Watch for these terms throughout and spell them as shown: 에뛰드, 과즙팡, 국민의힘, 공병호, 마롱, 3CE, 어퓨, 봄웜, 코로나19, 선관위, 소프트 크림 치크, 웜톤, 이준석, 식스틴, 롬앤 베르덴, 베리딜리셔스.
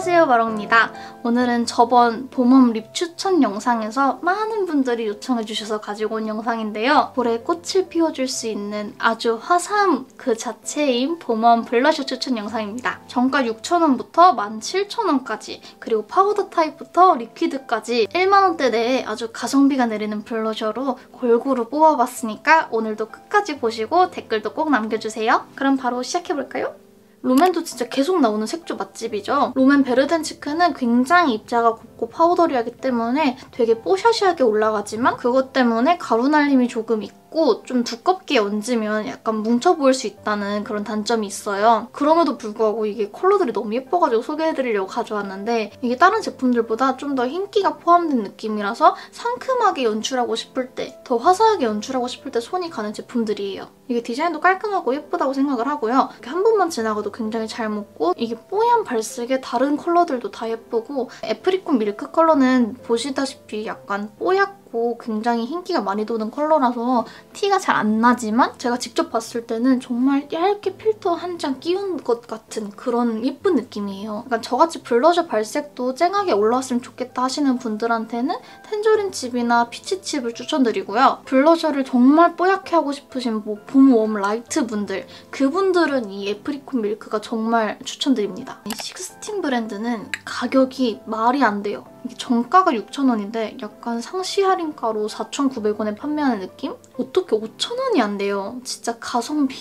안녕하세요, 마롱입니다. 오늘은 저번 봄웜 립 추천 영상에서 많은 분들이 요청해주셔서 가지고 온 영상인데요. 볼에 꽃을 피워줄 수 있는 아주 화사함 그 자체인 봄웜 블러셔 추천 영상입니다. 정가 6,000원부터 17,000원까지 그리고 파우더 타입부터 리퀴드까지 10,000원대 내에 아주 가성비가 내리는 블러셔로 골고루 뽑아봤으니까 오늘도 끝까지 보시고 댓글도 꼭 남겨주세요. 그럼 바로 시작해볼까요? 롬앤도 진짜 계속 나오는 색조 맛집이죠. 롬앤 베르덴 치크는 굉장히 입자가 곱고 파우더리하기 때문에 되게 뽀샤시하게 올라가지만 그것 때문에 가루 날림이 조금 있고 좀 두껍게 얹으면 약간 뭉쳐 보일 수 있다는 그런 단점이 있어요. 그럼에도 불구하고 이게 컬러들이 너무 예뻐가지고 소개해드리려고 가져왔는데 이게 다른 제품들보다 좀 더 흰기가 포함된 느낌이라서 상큼하게 연출하고 싶을 때, 더 화사하게 연출하고 싶을 때 손이 가는 제품들이에요. 이게 디자인도 깔끔하고 예쁘다고 생각을 하고요. 이렇게 한 번만 지나가도 굉장히 잘 묻고 이게 뽀얀 발색에 다른 컬러들도 다 예쁘고 애프리콘 밀크 컬러는 보시다시피 약간 뽀얗고 굉장히 흰기가 많이 도는 컬러라서 티가 잘 안 나지만 제가 직접 봤을 때는 정말 얇게 필터 한 장 끼운 것 같은 그런 예쁜 느낌이에요. 그러니까 저같이 블러셔 발색도 쨍하게 올라왔으면 좋겠다 하시는 분들한테는 텐저린 칩이나 피치 칩을 추천드리고요. 블러셔를 정말 뽀얗게 하고 싶으신 뭐 봄웜 라이트 분들, 그분들은 이 애프리콘 밀크가 정말 추천드립니다. 이 식스틴 브랜드는 가격이 말이 안 돼요. 이게 정가가 6,000원인데 약간 상시 할인가로 4,900원에 판매하는 느낌? 어떻게 5,000원이 안 돼요? 진짜 가성비.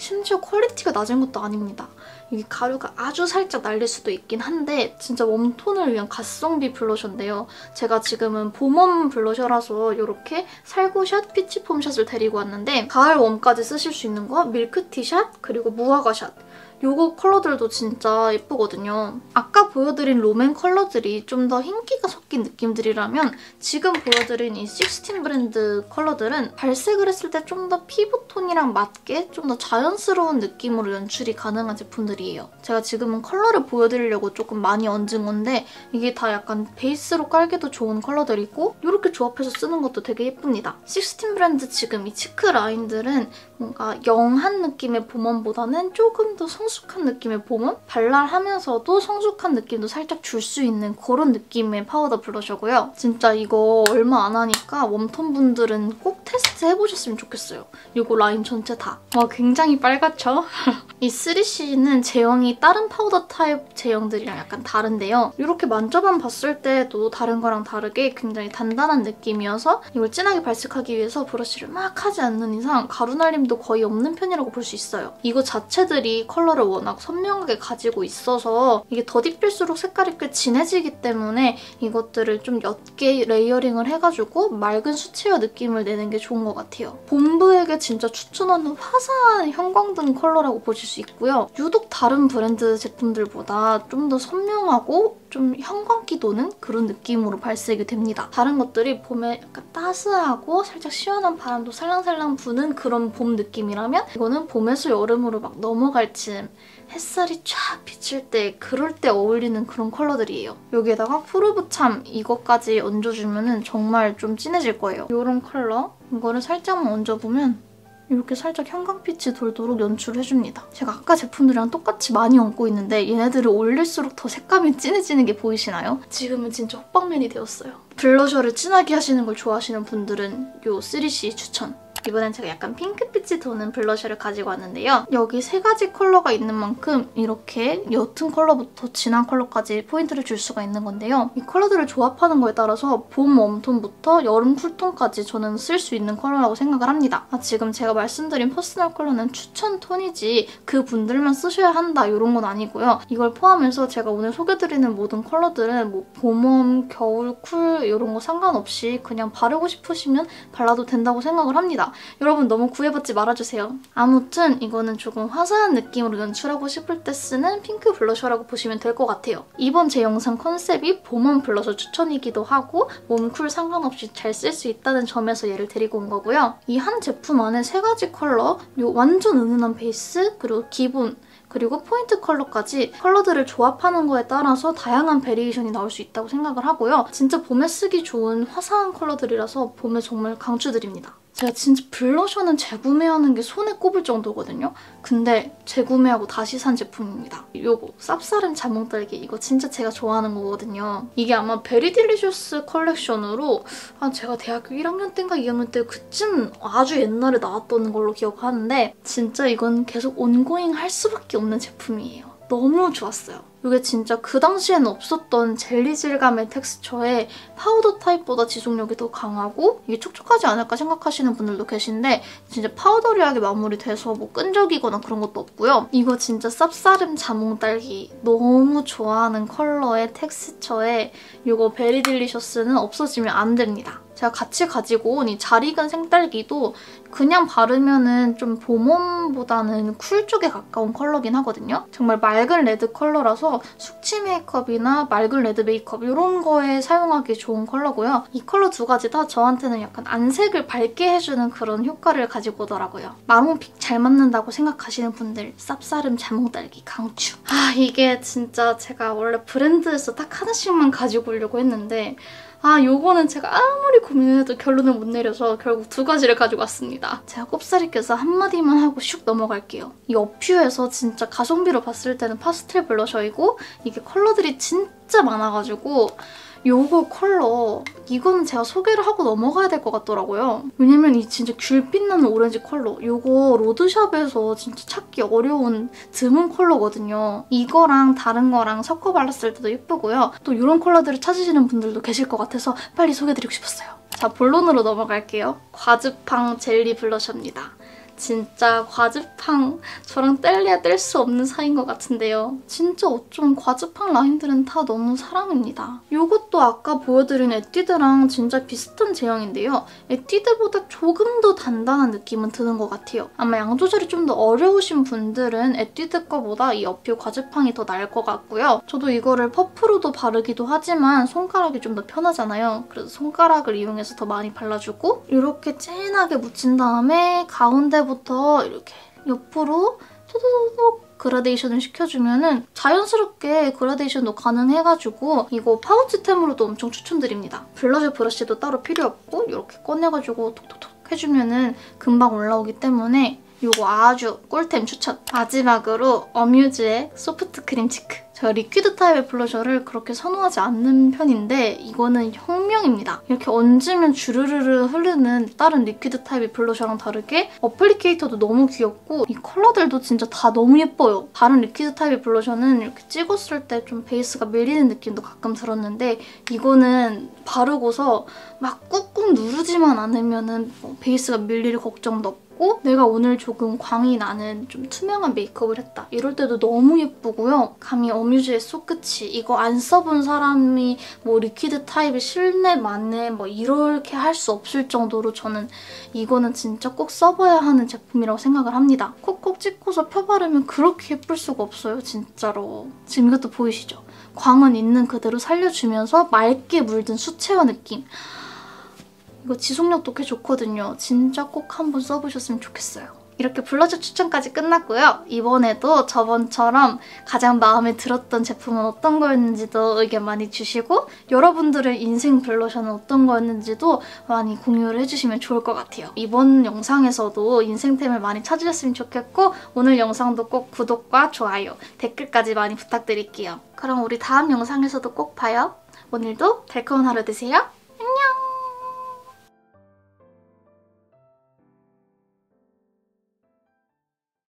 심지어 퀄리티가 낮은 것도 아닙니다. 이게 가루가 아주 살짝 날릴 수도 있긴 한데 진짜 웜톤을 위한 가성비 블러셔인데요. 제가 지금은 봄웜 블러셔라서 이렇게 살구샷, 피치폼샷을 데리고 왔는데 가을 웜까지 쓰실 수 있는 거 밀크티샷, 그리고 무화과샷 요거 컬러들도 진짜 예쁘거든요. 아까 보여드린 롬앤 컬러들이 좀 더 흰기가 섞인 느낌들이라면 지금 보여드린 이 식스틴 브랜드 컬러들은 발색을 했을 때 좀 더 피부톤이랑 맞게 좀 더 자연스러운 느낌으로 연출이 가능한 제품들이에요. 제가 지금은 컬러를 보여드리려고 조금 많이 얹은 건데 이게 다 약간 베이스로 깔기도 좋은 컬러들이고 이렇게 조합해서 쓰는 것도 되게 예쁩니다. 식스틴 브랜드 지금 이 치크 라인들은 뭔가 영한 느낌의 봄웜보다는 조금 더 성숙한 느낌의 봄은 발랄하면서도 성숙한 느낌도 살짝 줄 수 있는 그런 느낌의 파우더 블러셔고요. 진짜 이거 얼마 안 하니까 웜톤 분들은 꼭 테스트 해보셨으면 좋겠어요. 이거 라인 전체 다. 와, 굉장히 빨갛죠? 이 3CE는 제형이 다른 파우더 타입 제형들이랑 약간 다른데요. 이렇게 만져만 봤을 때도 다른 거랑 다르게 굉장히 단단한 느낌이어서 이걸 진하게 발색하기 위해서 브러쉬를 막 하지 않는 이상 가루 날림도 거의 없는 편이라고 볼 수 있어요. 이거 자체들이 컬러를 워낙 선명하게 가지고 있어서 이게 더딥힐수록 색깔이 꽤 진해지기 때문에 이것들을 좀 옅게 레이어링을 해가지고 맑은 수채화 느낌을 내는 게 좋은 것 같아요. 봄브에게 진짜 추천하는 화사한 형광등 컬러라고 보실 수 있고요. 유독 다른 브랜드 제품들보다 좀 더 선명하고 좀 형광기 도는 그런 느낌으로 발색이 됩니다. 다른 것들이 봄에 약간 따스하고 살짝 시원한 바람도 살랑살랑 부는 그런 봄 느낌이라면 이거는 봄에서 여름으로 막 넘어갈 즈음 햇살이 쫙 비칠 때 그럴 때 어울리는 그런 컬러들이에요. 여기에다가 푸르브참 이것까지 얹어주면은 정말 좀 진해질 거예요. 이런 컬러 이거를 살짝만 얹어보면 이렇게 살짝 형광빛이 돌도록 연출을 해줍니다. 제가 아까 제품들이랑 똑같이 많이 얹고 있는데 얘네들을 올릴수록 더 색감이 진해지는 게 보이시나요? 지금은 진짜 호빵맨이 되었어요. 블러셔를 진하게 하시는 걸 좋아하시는 분들은 요 3CE 추천! 이번엔 제가 약간 핑크빛이 도는 블러셔를 가지고 왔는데요. 여기 세 가지 컬러가 있는 만큼 이렇게 옅은 컬러부터 진한 컬러까지 포인트를 줄 수가 있는 건데요. 이 컬러들을 조합하는 거에 따라서 봄 웜톤부터 여름 쿨톤까지 저는 쓸 수 있는 컬러라고 생각을 합니다. 지금 제가 말씀드린 퍼스널 컬러는 추천 톤이지 그 분들만 쓰셔야 한다 이런 건 아니고요. 이걸 포함해서 제가 오늘 소개드리는 모든 컬러들은 뭐 봄웜, 겨울, 쿨 이런 거 상관없이 그냥 바르고 싶으시면 발라도 된다고 생각을 합니다. 여러분 너무 구애받지 말아주세요. 아무튼 이거는 조금 화사한 느낌으로 연출하고 싶을 때 쓰는 핑크 블러셔라고 보시면 될 것 같아요. 이번 제 영상 컨셉이 봄웜 블러셔 추천이기도 하고 웜쿨 상관없이 잘 쓸 수 있다는 점에서 얘를 데리고 온 거고요. 이 한 제품 안에 세 가지 컬러, 요 완전 은은한 베이스, 그리고 기본, 그리고 포인트 컬러까지 컬러들을 조합하는 거에 따라서 다양한 베리에이션이 나올 수 있다고 생각을 하고요. 진짜 봄에 쓰기 좋은 화사한 컬러들이라서 봄에 정말 강추드립니다. 제가 진짜 블러셔는 재구매하는 게 손에 꼽을 정도거든요. 근데 재구매하고 다시 산 제품입니다. 요거 쌉싸름 자몽딸기, 이거 진짜 제가 좋아하는 거거든요. 이게 아마 베리딜리셔스 컬렉션으로 한 제가 대학교 1학년 때인가 2학년 때 그쯤 아주 옛날에 나왔던 걸로 기억하는데, 진짜 이건 계속 온고잉 할 수밖에 없는 제품이에요. 너무 좋았어요. 이게 진짜 그 당시에는 없었던 젤리 질감의 텍스처에 파우더 타입보다 지속력이 더 강하고 이게 촉촉하지 않을까 생각하시는 분들도 계신데, 진짜 파우더리하게 마무리돼서 뭐 끈적이거나 그런 것도 없고요. 이거 진짜 쌉싸름 자몽딸기 너무 좋아하는 컬러의 텍스처에 이거 베리딜리셔스는 없어지면 안 됩니다. 제가 같이 가지고 온 이 잘 익은 생딸기도 그냥 바르면은 좀 봄웜보다는 쿨 쪽에 가까운 컬러긴 하거든요. 정말 맑은 레드 컬러라서 숙취 메이크업이나 맑은 레드 메이크업 이런 거에 사용하기 좋은 컬러고요. 이 컬러 두 가지 다 저한테는 약간 안색을 밝게 해주는 그런 효과를 가지고 오더라고요. 마롱 픽 잘 맞는다고 생각하시는 분들 쌉싸름 자몽딸기 강추! 아, 이게 진짜 제가 원래 브랜드에서 딱 하나씩만 가지고 오려고 했는데 아, 요거는 제가 아무리 고민해도 결론을 못 내려서 결국 두 가지를 가지고 왔습니다. 제가 꼽사리 껴서 한마디만 하고 슉 넘어갈게요. 이 어퓨에서 진짜 가성비로 봤을 때는 파스텔 블러셔이고 이게 컬러들이 진짜 많아가지고 요거 컬러, 이건 제가 소개를 하고 넘어가야 될 것 같더라고요. 왜냐면 이 진짜 귤빛나는 오렌지 컬러, 요거 로드샵에서 진짜 찾기 어려운 드문 컬러거든요. 이거랑 다른 거랑 섞어 발랐을 때도 예쁘고요. 또 이런 컬러들을 찾으시는 분들도 계실 것 같아서 빨리 소개해드리고 싶었어요. 자, 본론으로 넘어갈게요. 과즙팡 젤리 블러셔입니다. 진짜 과즙팡 저랑 뗄래야 뗄 수 없는 사이인 것 같은데요. 진짜 어쩜 과즙팡 라인들은 다 너무 사랑입니다. 이것도 아까 보여드린 에뛰드랑 진짜 비슷한 제형인데요. 에뛰드보다 조금 더 단단한 느낌은 드는 것 같아요. 아마 양 조절이 좀 더 어려우신 분들은 에뛰드 거보다 이 어퓨 과즙팡이 더 나을 것 같고요. 저도 이거를 퍼프로도 바르기도 하지만 손가락이 좀 더 편하잖아요. 그래서 손가락을 이용해서 더 많이 발라주고 이렇게 진하게 묻힌 다음에 가운데 부터 이렇게 옆으로 토도도독 그라데이션을 시켜주면은 자연스럽게 그라데이션도 가능해가지고 이거 파우치템으로도 엄청 추천드립니다. 블러셔 브러쉬도 따로 필요 없고 이렇게 꺼내가지고 톡톡톡 해주면은 금방 올라오기 때문에 이거 아주 꿀템 추천! 마지막으로 어뮤즈의 소프트 크림 치크. 제가 리퀴드 타입의 블러셔를 그렇게 선호하지 않는 편인데 이거는 혁명입니다. 이렇게 얹으면 주르르르 흐르는 다른 리퀴드 타입의 블러셔랑 다르게 어플리케이터도 너무 귀엽고 이 컬러들도 진짜 다 너무 예뻐요. 다른 리퀴드 타입의 블러셔는 이렇게 찍었을 때 좀 베이스가 밀리는 느낌도 가끔 들었는데 이거는 바르고서 막 꾹꾹 누르지만 않으면은 뭐 베이스가 밀릴 걱정도 없고 내가 오늘 조금 광이 나는 좀 투명한 메이크업을 했다 이럴 때도 너무 예쁘고요. 감히 어뮤즈의 쏙끝이, 이거 안 써본 사람이 뭐 리퀴드 타입의 실내 만에 뭐 이렇게 할 수 없을 정도로 저는 이거는 진짜 꼭 써봐야 하는 제품이라고 생각을 합니다. 콕콕 찍고서 펴바르면 그렇게 예쁠 수가 없어요, 진짜로. 지금 이것도 보이시죠? 광은 있는 그대로 살려주면서 맑게 물든 수채화 느낌. 이거 지속력도 꽤 좋거든요. 진짜 꼭 한번 써보셨으면 좋겠어요. 이렇게 블러셔 추천까지 끝났고요. 이번에도 저번처럼 가장 마음에 들었던 제품은 어떤 거였는지도 의견 많이 주시고 여러분들의 인생 블러셔는 어떤 거였는지도 많이 공유를 해주시면 좋을 것 같아요. 이번 영상에서도 인생템을 많이 찾으셨으면 좋겠고 오늘 영상도 꼭 구독과 좋아요, 댓글까지 많이 부탁드릴게요. 그럼 우리 다음 영상에서도 꼭 봐요. 오늘도 달콤한 하루 되세요. 안녕!